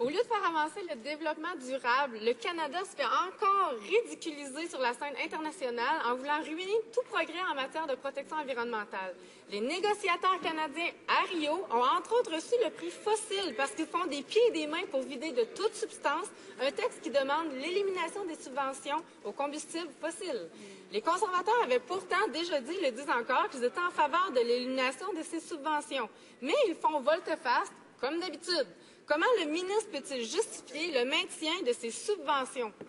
Au lieu de faire avancer le développement durable, le Canada se fait encore ridiculiser sur la scène internationale en voulant ruiner tout progrès en matière de protection environnementale. Les négociateurs canadiens à Rio ont entre autres reçu le prix Fossile parce qu'ils font des pieds et des mains pour vider de toute substance un texte qui demande l'élimination des subventions aux combustibles fossiles. Les conservateurs avaient pourtant déjà dit, le disent encore, qu'ils étaient en faveur de l'élimination de ces subventions. Mais ils font volte-face, comme d'habitude. Comment le ministre peut-il justifier le maintien de ces subventions? Madame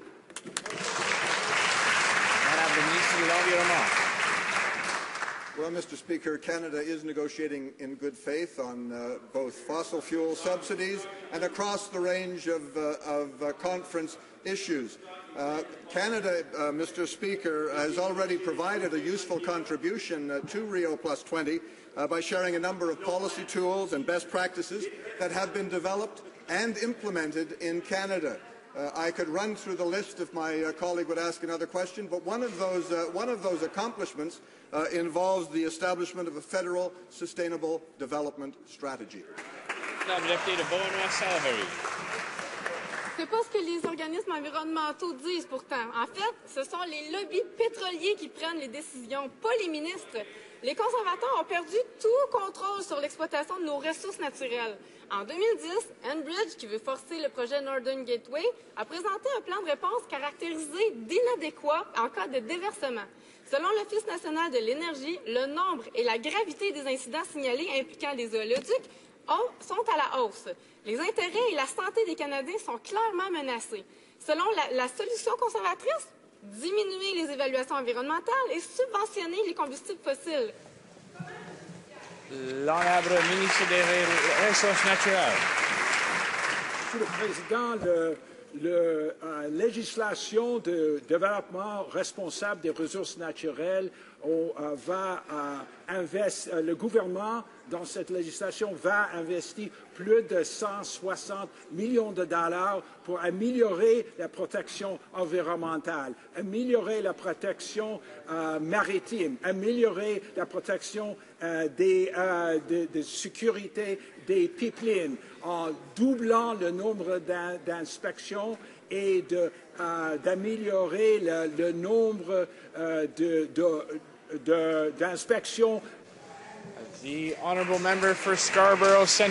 la ministre de l'Environnement. Well, Mr. Speaker, Canada is negotiating in good faith on both fossil fuel subsidies and across the range of conference issues. Canada, Mr. Speaker, has already provided a useful contribution to Rio Plus 20 by sharing a number of policy tools and best practices that have been developed and implemented in Canada. I could run through the list if my colleague would ask another question, but one of those accomplishments involves the establishment of a federal sustainable development strategy. C'est pas ce que les organismes environnementaux disent pourtant. En fait, ce sont les lobbies pétroliers qui prennent les décisions, pas les ministres. Les conservateurs ont perdu tout contrôle sur l'exploitation de nos ressources naturelles. En 2010, Enbridge, qui veut forcer le projet Northern Gateway, a présenté un plan de réponse caractérisé d'inadéquat en cas de déversement. Selon l'Office national de l'énergie, le nombre et la gravité des incidents signalés impliquant des oléoducs sont à la hausse. Les intérêts et la santé des Canadiens sont clairement menacés. Selon la solution conservatrice, diminuer les évaluations environnementales et subventionner les combustibles fossiles. L'honorable ministre des Ressources naturelles. Monsieur le Président, la législation de développement responsable des ressources naturelles le gouvernement, dans cette législation, va investir plus de 160 millions de dollars pour améliorer la protection environnementale, améliorer la protection maritime, améliorer la protection de sécurité des pipelines, en doublant le nombre d'inspections et d'améliorer le nombre d'inspections. The honourable member for Scarborough Centre.